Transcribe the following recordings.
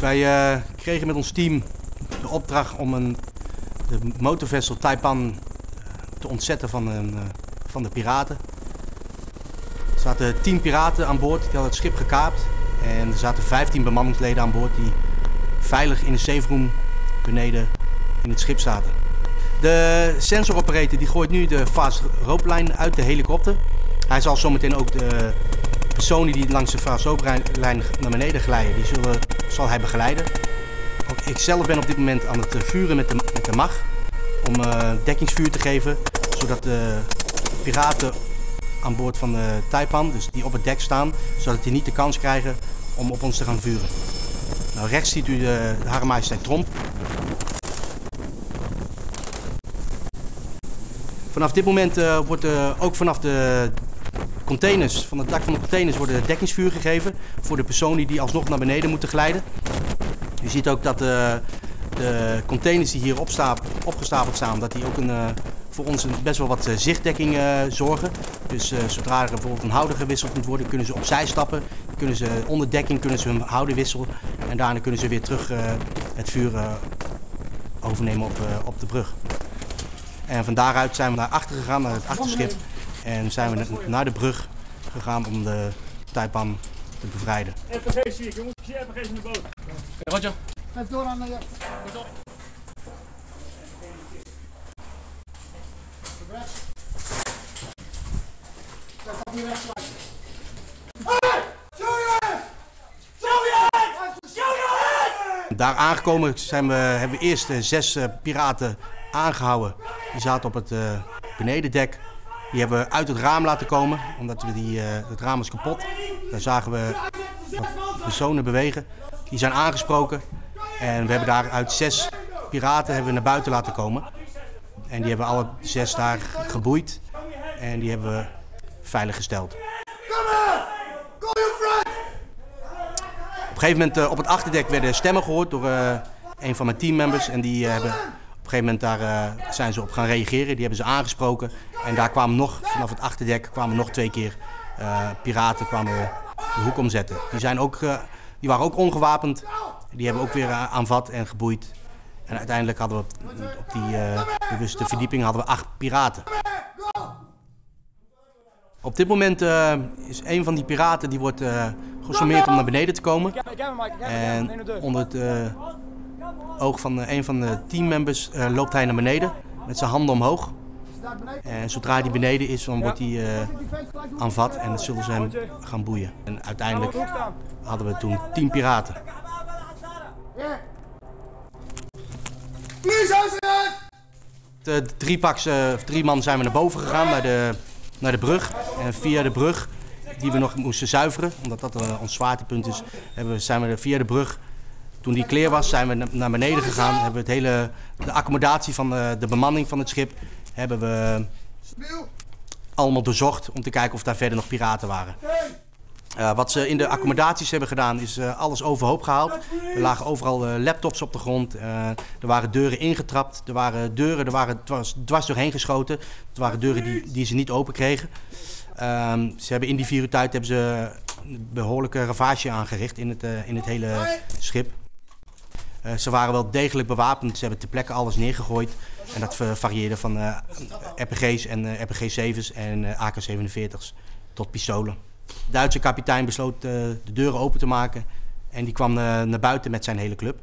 Wij kregen met ons team de opdracht om de motorvessel Taipan te ontzetten van de piraten. Er zaten 10 piraten aan boord, die hadden het schip gekaapt. En er zaten 15 bemanningsleden aan boord die veilig in de safe room beneden in het schip zaten. De sensoroperator die gooit nu de fast rope lijn uit de helikopter. Hij zal zometeen ook de personen die langs de fast rope lijn naar beneden glijden, die zal hij begeleiden. Ook ik zelf ben op dit moment aan het vuren met de MAG om dekkingsvuur te geven, zodat de piraten aan boord van de Taipan, dus die op het dek staan, zodat die niet de kans krijgen om op ons te gaan vuren. Nou, rechts ziet u de Hare Majesteit Tromp. Vanaf dit moment wordt ook vanaf de containers, van het dak van de containers, wordt er dekkingsvuur gegeven voor de personen die alsnog naar beneden moeten glijden. U ziet ook dat de containers die hier opgestapeld staan, dat die ook voor ons best wel wat zichtdekking zorgen. Dus zodra er bijvoorbeeld een houder gewisseld moet worden, kunnen ze opzij stappen. Kunnen ze onder dekking hun houder wisselen en daarna kunnen ze weer terug het vuur overnemen op de brug. En van daaruit zijn we naar achter gegaan, naar het achterschip. En zijn we naar de brug gegaan om de Taipan te bevrijden. FFG zie ik, jongens. Ik zie FFG's in de boot. Roger. Geef door aan de jacht. Daar aangekomen hebben we eerst 6 piraten aangehouden. Die zaten op het benedendek. Die hebben we uit het raam laten komen, omdat het raam was kapot. Daar zagen we personen bewegen. Die zijn aangesproken en we hebben daar uit 6 piraten naar buiten laten komen. En die hebben alle 6 daar geboeid en die hebben we veilig gesteld. Op een gegeven moment op het achterdek werden stemmen gehoord door een van mijn teammembers en die hebben... Op een gegeven moment zijn ze op gaan reageren, die hebben ze aangesproken. En daar kwamen vanaf het achterdek kwamen nog 2 keer piraten de hoek omzetten. Die waren ook ongewapend, die hebben ook weer aanvat en geboeid. En uiteindelijk hadden we op die bewuste verdieping 8 piraten. Op dit moment is een van die piraten die wordt gesommeerd om naar beneden te komen. En onder het... oog van een van de teammembers loopt hij naar beneden met zijn handen omhoog. En zodra hij beneden is, dan wordt hij aanvat en dan zullen ze hem gaan boeien. En uiteindelijk hadden we toen 10 piraten. De 3 man zijn we naar boven gegaan, naar de brug. En via de brug, die we nog moesten zuiveren, omdat dat ons zwaartepunt is, zijn we via de brug... Toen die clear was, zijn we naar beneden gegaan. Hebben we de accommodatie van de bemanning van het schip hebben we allemaal doorzocht om te kijken of daar verder nog piraten waren. Wat ze in de accommodaties hebben gedaan is alles overhoop gehaald. Er lagen overal laptops op de grond. Er waren deuren ingetrapt. Er waren deuren, dwars doorheen geschoten. Het waren deuren die ze niet open kregen. Ze hebben in die 4 uur tijd een behoorlijke ravage aangericht in het hele schip. Ze waren wel degelijk bewapend, ze hebben ter plekke alles neergegooid. En dat varieerde van RPG's en RPG-7's en AK-47's tot pistolen. De Duitse kapitein besloot de deuren open te maken en die kwam naar buiten met zijn hele club.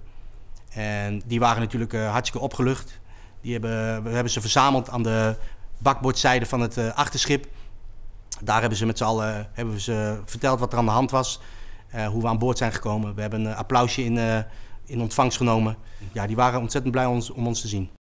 En die waren natuurlijk hartstikke opgelucht. We hebben ze verzameld aan de bakboordzijde van het achterschip. Daar hebben ze met z'n allen verteld wat er aan de hand was, hoe we aan boord zijn gekomen. We hebben een applausje in ontvangst genomen. Ja, die waren ontzettend blij om ons te zien.